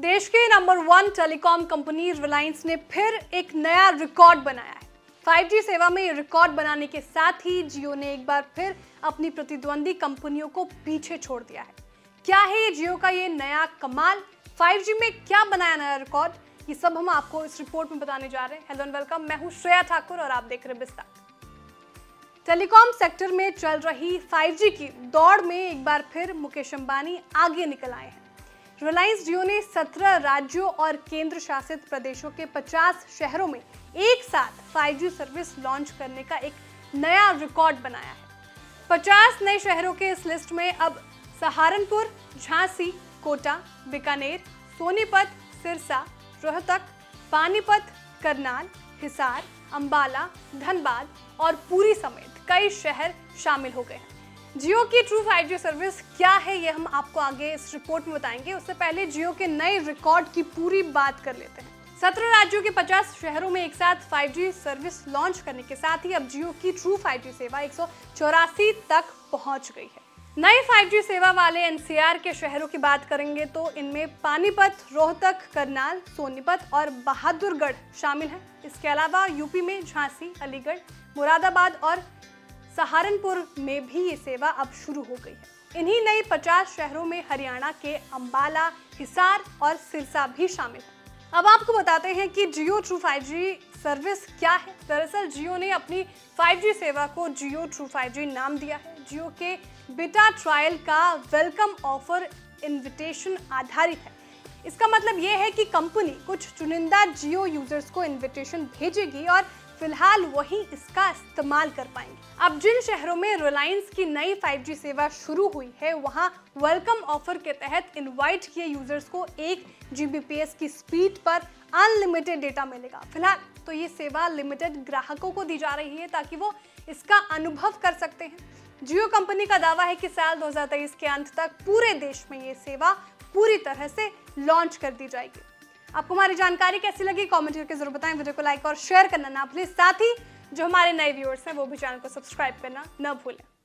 देश के number 1 telecom company Reliance ने फिर एक नया रिकॉर्ड बनाया है। 5G सेवा में ये रिकॉर्ड बनाने के साथ ही जियो ने एक बार फिर अपनी प्रतिद्वंदी कंपनियों को पीछे छोड़ दिया है। क्या है जियो का ये नया कमाल? 5G में क्या बनाया नया रिकॉर्ड? ये सब हम आपको इस रिपोर्ट में बताने जा रहे हैं। हेलो एंड वेलकम, मैं हूँ श्रेया ठाकुर और आप देख रहे हैं विस्तार। टेलीकॉम सेक्टर में चल रही 5G की दौड़ में एक बार फिर मुकेश अंबानी आगे निकल आए हैं। रिलायंस जियो ने 17 राज्यों और केंद्र शासित प्रदेशों के 50 शहरों में एक साथ 5G सर्विस लॉन्च करने का एक नया रिकॉर्ड बनाया है। 50 नए शहरों के इस लिस्ट में अब सहारनपुर, झांसी, कोटा, बीकानेर, सोनीपत, सिरसा, रोहतक, पानीपत, करनाल, हिसार, अंबाला, धनबाद और पूरी समेत कई शहर शामिल हो गए हैं। जियो की ट्रू 5G सर्विस क्या है ये हम आपको आगे इस रिपोर्ट में बताएंगे। उससे पहले जियो के नए रिकॉर्ड की पूरी बात कर लेते हैं। 17 राज्यों के 50 शहरों में एक साथ 5G सर्विस लॉन्च करने के साथ ही अब जियो की ट्रू 5G सेवा 184 तक पहुंच गई है। नए 5G सेवा वाले एनसीआर के शहरों की बात करेंगे तो इनमें पानीपत, रोहतक, करनाल, सोनीपत और बहादुरगढ़ शामिल हैं। इसके अलावा यूपी में झांसी, अलीगढ़, मुरादाबाद और सहारनपुर में भी ये सेवा अब शुरू हो गई है। इन्हीं नए 50 शहरों में हरियाणा के अंबाला, हिसार और सिरसा भी शामिल है। अब आपको बताते हैं कि जियो ट्रू 5G सर्विस क्या है। दरअसल जियो ने अपनी 5G सेवा को जियो ट्रू 5G नाम दिया है। जियो के बीटा ट्रायल का वेलकम ऑफर इनविटेशन आधारित है। इसका मतलब यह है कि कंपनी कुछ चुनिंदा जियो यूजर्स को इनविटेशन भेजेगी और फिलहाल वही इसका इस्तेमाल कर पाएंगे। अब जिन शहरों में रिलायंस की नई 5G सेवा शुरू हुई है वहां वेलकम ऑफर के तहत इनवाइट किए यूजर्स को 1 Gbps की स्पीड पर अनलिमिटेड डेटा मिलेगा। फिलहाल तो ये सेवा लिमिटेड ग्राहकों को दी जा रही है ताकि वो इसका अनुभव कर सकते हैं। जियो कंपनी का दावा है कि साल 2023 के अंत तक पूरे देश में ये सेवा पूरी तरह से लॉन्च कर दी जाएगी। आपको हमारी जानकारी कैसी लगी कमेंट करके जरूर बताएं। वीडियो को लाइक और शेयर करना ना भूलें। साथ ही जो हमारे नए व्यूअर्स हैं वो भी चैनल को सब्सक्राइब करना ना भूलें।